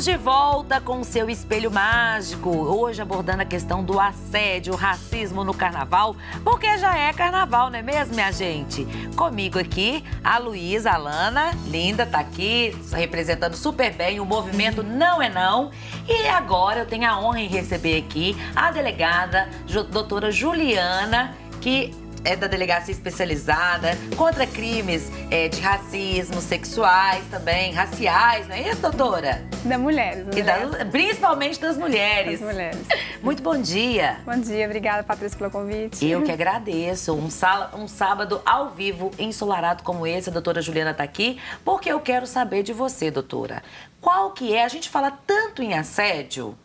Estamos de volta com o seu Espelho Mágico, hoje abordando a questão do assédio, racismo no carnaval, porque já é carnaval, não é mesmo, minha gente? Comigo aqui, a Luiza Alana, linda, tá aqui, representando super bem o movimento Não É Não. E agora eu tenho a honra em receber aqui a delegada, doutora Juliana, que é da delegacia especializada contra crimes de racismo, sexuais também, raciais, não é isso, doutora? Da mulheres, né? Principalmente das mulheres. Das mulheres. Muito bom dia. Bom dia, obrigada, Patrícia, pelo convite. Eu que agradeço. Um sábado ao vivo, ensolarado como esse, a doutora Juliana está aqui, porque eu quero saber de você, doutora. Qual que é, a gente fala tanto em assédio,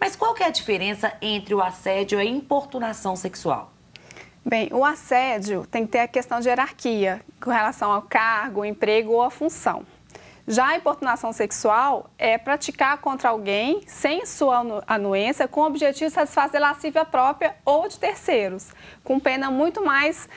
mas qual que é a diferença entre o assédio e a importunação sexual? Bem, o assédio tem que ter a questão de hierarquia com relação ao cargo, emprego ou a função. Já a importunação sexual é praticar contra alguém sem sua anuência com o objetivo de satisfazer lascívia própria ou de terceiros, com pena muito mais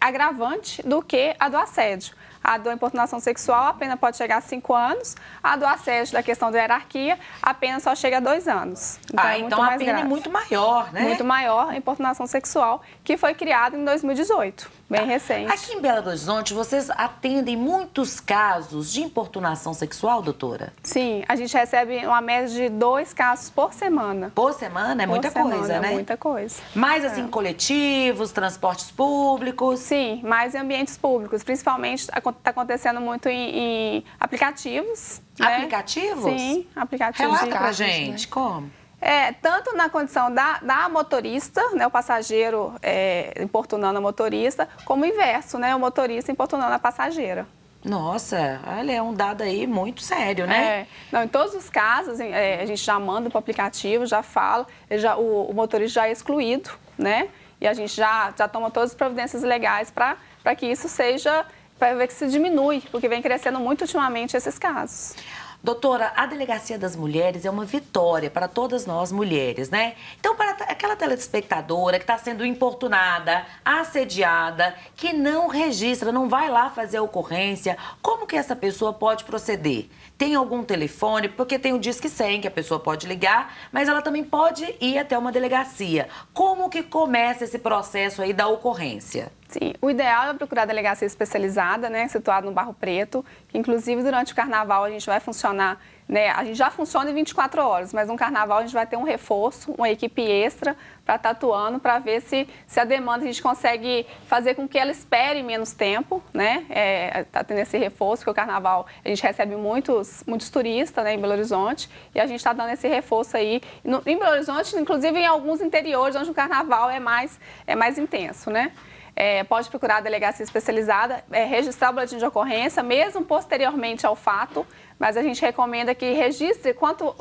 agravante do que a do assédio. A do importunação sexual, a pena pode chegar a 5 anos. A do assédio, da questão da hierarquia, a pena só chega a 2 anos. Então, a pena grave. É muito maior, né? Muito maior a importunação sexual, que foi criada em 2018, bem recente. Aqui em Belo Horizonte, vocês atendem muitos casos de importunação sexual, doutora? Sim, a gente recebe uma média de 2 casos por semana. Por semana? É muita coisa, né? É muita coisa. Mais assim, coletivos, transportes públicos? Sim, mais em ambientes públicos, principalmente está acontecendo muito em aplicativos. Né? Aplicativos? Sim, aplicativos. Relata pra gente, né? Como? Tanto na condição da motorista, né, o passageiro importunando a motorista, como o inverso, né, o motorista importunando a passageira. Nossa, olha, é um dado aí muito sério, né? Não, em todos os casos, a gente já manda para o aplicativo, já fala, o motorista já é excluído, né? E a gente já toma todas as providências legais para que isso seja... para ver que se diminui, porque vem crescendo muito ultimamente esses casos. Doutora, a Delegacia das Mulheres é uma vitória para todas nós mulheres, né? Então, para aquela telespectadora que está sendo importunada, assediada, que não registra, não vai lá fazer a ocorrência, como que essa pessoa pode proceder? Tem algum telefone? Porque tem o Disque 100, que a pessoa pode ligar, mas ela também pode ir até uma delegacia. Como que começa esse processo aí da ocorrência? Sim, o ideal é procurar a delegacia especializada, né, situada no Barro Preto. Inclusive, durante o carnaval, a gente vai funcionar, né, a gente já funciona em 24 horas, mas no carnaval a gente vai ter um reforço, uma equipe extra para estar atuando, para ver se a demanda a gente consegue fazer com que ela espere menos tempo, né, tá tendo esse reforço, porque o carnaval a gente recebe muitos turistas, né, em Belo Horizonte, e a gente está dando esse reforço aí, em Belo Horizonte, inclusive em alguns interiores, onde o carnaval é mais intenso, né. Pode procurar a delegacia especializada, registrar o boletim de ocorrência, mesmo posteriormente ao fato, mas a gente recomenda que registre quanto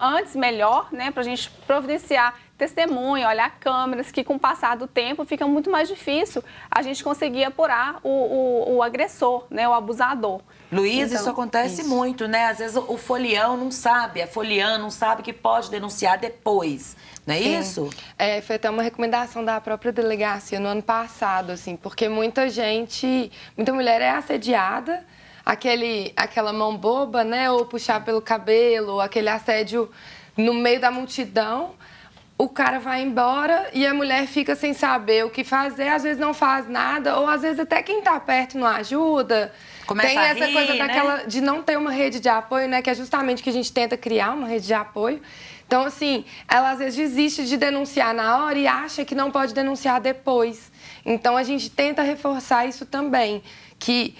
antes melhor, né, para a gente providenciar testemunho, olhar câmeras, que com o passar do tempo fica muito mais difícil a gente conseguir apurar o agressor, né, o abusador. Luiza, então, isso acontece muito, né? Às vezes o folião não sabe, a foliã não sabe que pode denunciar depois, não é isso? Foi até uma recomendação da própria delegacia no ano passado, assim, porque muita mulher é assediada, aquela mão boba, né, ou puxar pelo cabelo, aquele assédio no meio da multidão, o cara vai embora e a mulher fica sem saber o que fazer, às vezes não faz nada, ou às vezes até quem tá perto não ajuda. Tem essa coisa daquela de não ter uma rede de apoio, né? Que é justamente que a gente tenta criar uma rede de apoio. Então, assim, ela às vezes desiste de denunciar na hora e acha que não pode denunciar depois. Então, a gente tenta reforçar isso também, que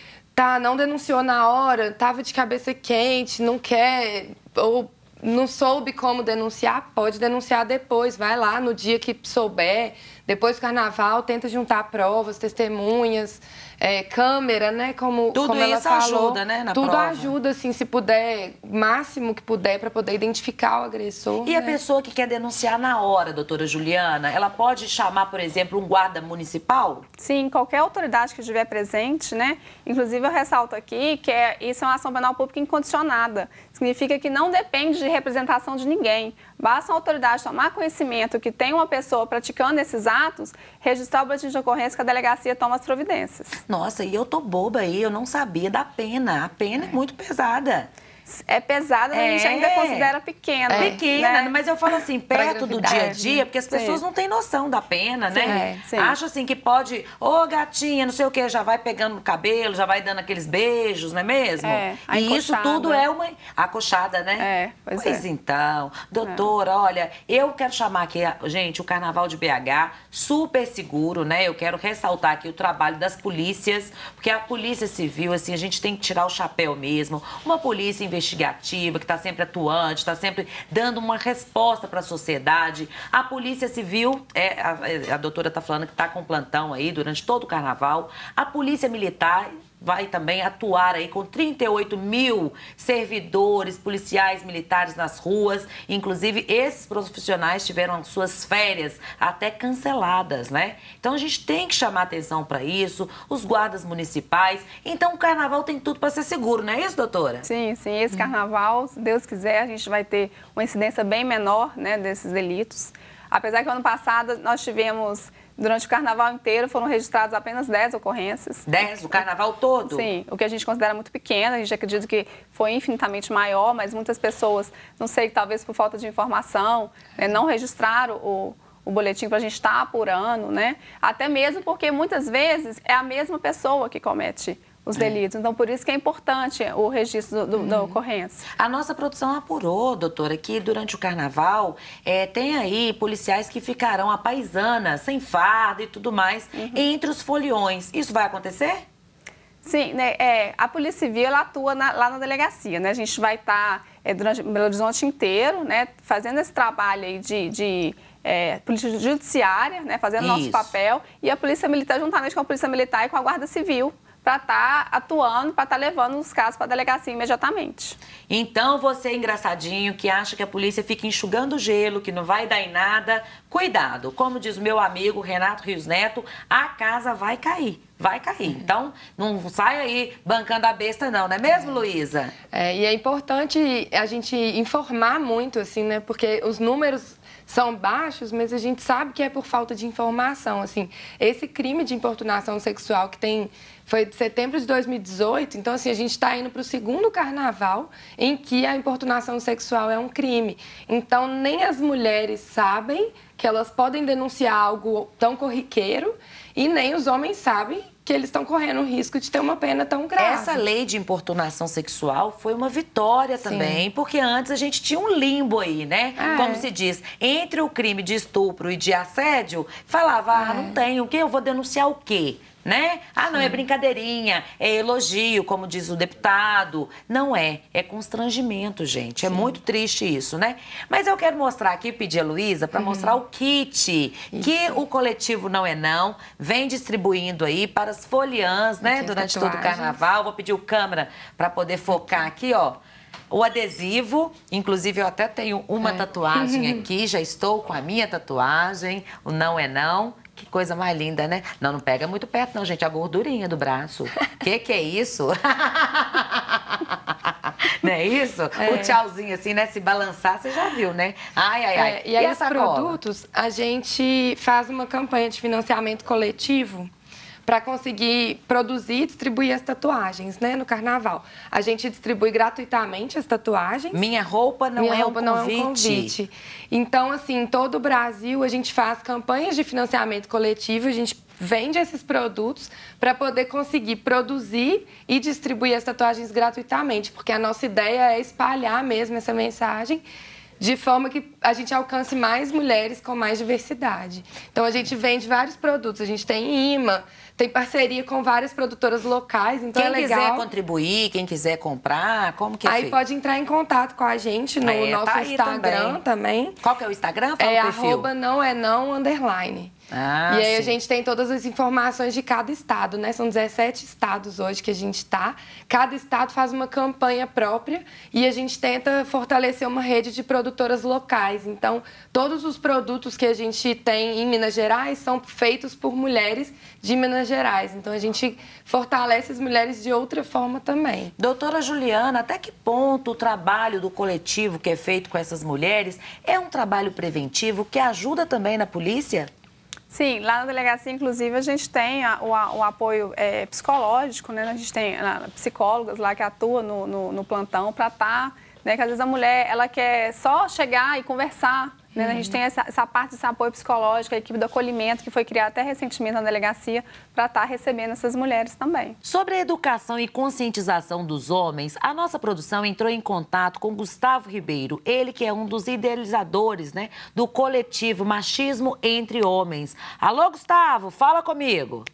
não denunciou na hora, tava de cabeça quente, não quer ou não soube como denunciar, pode denunciar depois, vai lá no dia que souber, depois do carnaval, tenta juntar provas, testemunhas, câmera, né, como ela falou. Tudo isso ajuda, né, na prova. Tudo ajuda, assim, se puder, máximo que puder, para poder identificar o agressor. E a pessoa que quer denunciar na hora, doutora Juliana, ela pode chamar, por exemplo, um guarda municipal? Sim, qualquer autoridade que estiver presente, né, inclusive eu ressalto aqui que isso é uma ação penal pública incondicionada, significa que não depende de representação de ninguém. Basta a autoridade tomar conhecimento que tem uma pessoa praticando esses atos, registrar o boletim de ocorrência que a delegacia toma as providências. Nossa, e eu tô boba aí, eu não sabia da pena. A pena é muito pesada. é pesada, mas a gente ainda considera pequena. É. Pequena, né? Mas eu falo assim, perto do dia a dia, porque as pessoas não têm noção da pena, né? É, acha assim que pode, ô gatinha, não sei o quê, já vai pegando no cabelo, já vai dando aqueles beijos, não é mesmo? É, e isso tudo é uma acochada, né? É, pois é. Então, doutora, olha, eu quero chamar aqui, gente, o Carnaval de BH, super seguro, né? Eu quero ressaltar aqui o trabalho das polícias, porque a Polícia Civil, assim, a gente tem que tirar o chapéu mesmo. Uma polícia investigativa, que está sempre atuante, está sempre dando uma resposta para a sociedade. A Polícia Civil, a doutora está falando que está com plantão aí durante todo o Carnaval. A Polícia Militar vai também atuar aí com 38 mil servidores, policiais, militares nas ruas. Inclusive, esses profissionais tiveram suas férias até canceladas, né? Então, a gente tem que chamar atenção para isso, os guardas municipais. Então, o Carnaval tem tudo para ser seguro, não é isso, doutora? Sim, sim. Esse Carnaval, se Deus quiser, a gente vai ter uma incidência bem menor, né, desses delitos. Apesar que, ano passado, nós tivemos... Durante o Carnaval inteiro foram registradas apenas 10 ocorrências. 10? O Carnaval todo? Sim, o que a gente considera muito pequeno, a gente acredita que foi infinitamente maior, mas muitas pessoas, não sei, talvez por falta de informação, né, não registraram o boletim para a gente estar apurando, né? Até mesmo porque muitas vezes é a mesma pessoa que comete os delitos. Então, por isso que é importante o registro da ocorrência. A nossa produção apurou, doutora, que durante o Carnaval tem aí policiais que ficarão à paisana, sem farda e tudo mais, entre os foliões. Isso vai acontecer? Sim, né, a Polícia Civil ela atua lá na delegacia, né? A gente vai estar durante o Belo Horizonte inteiro, né, fazendo esse trabalho aí de polícia judiciária, né, fazendo nosso papel, e a Polícia Militar juntamente com a Polícia Militar e com a Guarda Civil, para estar atuando, para estar levando os casos para a delegacia imediatamente. Então, você engraçadinho que acha que a polícia fica enxugando gelo, que não vai dar em nada, cuidado. Como diz o meu amigo Renato Rios Neto, a casa vai cair. Vai cair. Então, não sai aí bancando a besta não, não é mesmo, Luiza? É, e é importante a gente informar muito, assim, né? Porque os números são baixos, mas a gente sabe que é por falta de informação, assim. Esse crime de importunação sexual que foi de setembro de 2018, então, assim, a gente está indo para o segundo Carnaval em que a importunação sexual é um crime. Então, nem as mulheres sabem que elas podem denunciar algo tão corriqueiro e nem os homens sabem que eles estão correndo o risco de ter uma pena tão grave. Essa lei de importunação sexual foi uma vitória também, porque antes a gente tinha um limbo aí, né? Como se diz, entre o crime de estupro e de assédio, falava, não tem o quê? Eu vou denunciar o quê? Né? Ah, não, é brincadeirinha, é elogio, como diz o deputado. Não é, é constrangimento, gente. É muito triste isso, né? Mas eu quero mostrar aqui, pedir a Luiza para mostrar o kit que o coletivo Não É Não vem distribuindo aí para as foliãs, né? Durante todo o Carnaval. Vou pedir o câmera para poder focar aqui, ó. O adesivo, inclusive eu até tenho uma tatuagem aqui, já estou com a minha tatuagem, o Não É Não. Que coisa mais linda, né? Não, não pega muito perto, não, gente. A gordurinha do braço. Que é isso? Não é isso? O tchauzinho, assim, né? Se balançar, você já viu, né? Ai, ai, ai. E aí, os produtos, a gente faz uma campanha de financiamento coletivo para conseguir produzir e distribuir as tatuagens, né? No Carnaval. A gente distribui gratuitamente as tatuagens. Minha roupa não é um convite. Então, assim, em todo o Brasil, a gente faz campanhas de financiamento coletivo, a gente vende esses produtos para poder conseguir produzir e distribuir as tatuagens gratuitamente, porque a nossa ideia é espalhar mesmo essa mensagem de forma que a gente alcance mais mulheres com mais diversidade. Então, a gente vende vários produtos. A gente tem imã, tem parceria com várias produtoras locais, então é legal. Quem quiser contribuir, quem quiser comprar, como que é feito? Aí pode entrar em contato com a gente no nosso Instagram também. Qual que é o Instagram? É @naoenão_. E aí a gente tem todas as informações de cada estado, né? São 17 estados hoje que a gente está. Cada estado faz uma campanha própria e a gente tenta fortalecer uma rede de produtoras locais. Então, todos os produtos que a gente tem em Minas Gerais são feitos por mulheres de Minas Gerais. Então, a gente fortalece as mulheres de outra forma também. Doutora Juliana, até que ponto o trabalho do coletivo que é feito com essas mulheres é um trabalho preventivo que ajuda também na polícia? Sim, lá na delegacia, inclusive, a gente tem o apoio psicológico, né? A gente tem psicólogas lá que atuam no plantão para estar, né? Que às vezes a mulher, ela quer só chegar e conversar, né? A gente tem essa parte desse apoio psicológico, a equipe do acolhimento, que foi criada até recentemente na delegacia, para estar recebendo essas mulheres também. Sobre a educação e conscientização dos homens, a nossa produção entrou em contato com Gustavo Ribeiro, ele que é um dos idealizadores, né, do coletivo Machismo Entre Homens. Alô, Gustavo, fala comigo.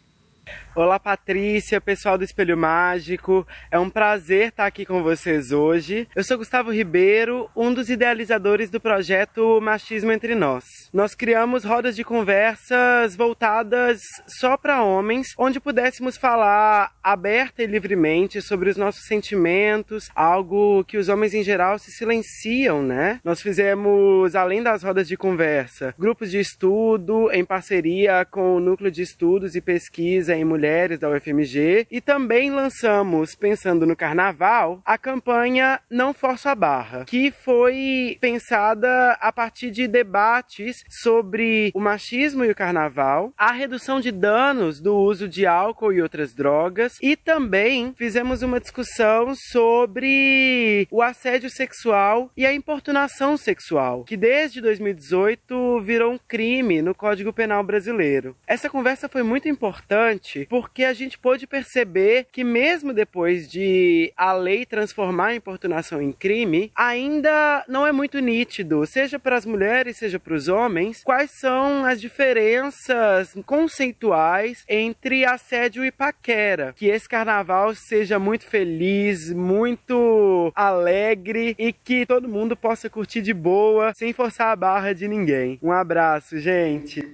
Olá, Patrícia, pessoal do Espelho Mágico, é um prazer estar aqui com vocês hoje. Eu sou Gustavo Ribeiro, um dos idealizadores do projeto Machismo Entre Nós. Nós criamos rodas de conversas voltadas só para homens, onde pudéssemos falar aberta e livremente sobre os nossos sentimentos, algo que os homens em geral se silenciam, né? Nós fizemos, além das rodas de conversa, grupos de estudo em parceria com o Núcleo de Estudos e Pesquisa em Mulheres da UFMG, e também lançamos, pensando no carnaval, a campanha Não Força a Barra, que foi pensada a partir de debates sobre o machismo e o carnaval, a redução de danos do uso de álcool e outras drogas, e também fizemos uma discussão sobre o assédio sexual e a importunação sexual, que desde 2018 virou um crime no Código Penal brasileiro. Essa conversa foi muito importante porque a gente pôde perceber que mesmo depois de a lei transformar a importunação em crime, ainda não é muito nítido, seja para as mulheres, seja para os homens, quais são as diferenças conceituais entre assédio e paquera. Que esse carnaval seja muito feliz, muito alegre e que todo mundo possa curtir de boa, sem forçar a barra de ninguém. Um abraço, gente!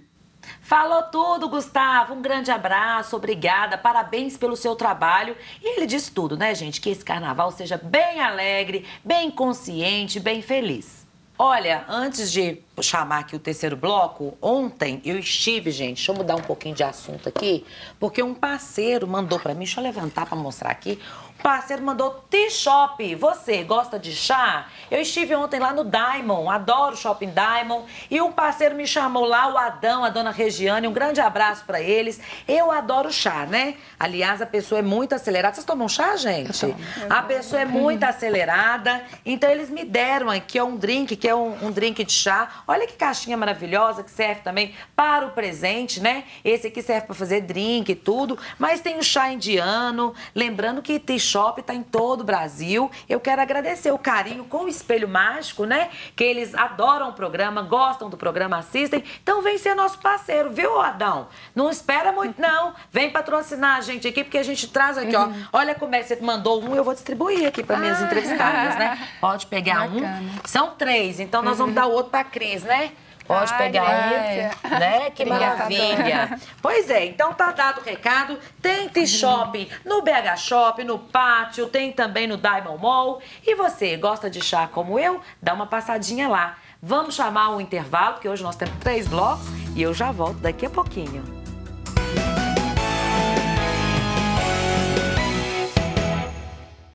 Falou tudo, Gustavo, um grande abraço, obrigada, parabéns pelo seu trabalho. E ele diz tudo, né, gente, que esse carnaval seja bem alegre, bem consciente, bem feliz. Olha, antes de chamar aqui o terceiro bloco, ontem eu estive, gente, deixa eu mudar um pouquinho de assunto aqui, porque um parceiro mandou pra mim, deixa eu levantar pra mostrar aqui, um parceiro mandou Tea Shop. Você gosta de chá? Eu estive ontem lá no Diamond, adoro o Shopping Diamond, e um parceiro me chamou lá, o Adão, a dona Regiane, um grande abraço pra eles. Eu adoro chá, né? Aliás, a pessoa é muito acelerada. Vocês tomam chá, gente? A pessoa é muito acelerada, então eles me deram aqui um drink, que é um drink de chá. Olha que caixinha maravilhosa, que serve também para o presente, né? Esse aqui serve para fazer drink e tudo, mas tem o chá indiano. Lembrando que Tea Shop está em todo o Brasil. Eu quero agradecer o carinho com o Espelho Mágico, né? Que eles adoram o programa, gostam do programa, assistem. Então vem ser nosso parceiro, viu, Adão? Não espera muito, não. Vem patrocinar a gente aqui, porque a gente traz aqui, ó. Olha como é que você mandou um, eu vou distribuir aqui para minhas entrevistadas, né? Pode pegar um. São três, então nós vamos dar o outro para a Cris, né? Pode pegar aí, né? Que maravilha. Pois é, então tá dado o recado. Tem Tea Shop no BH Shop, no Pátio, tem também no Diamond Mall. E você, gosta de chá como eu? Dá uma passadinha lá. Vamos chamar o intervalo, porque hoje nós temos 3 blocos e eu já volto daqui a pouquinho.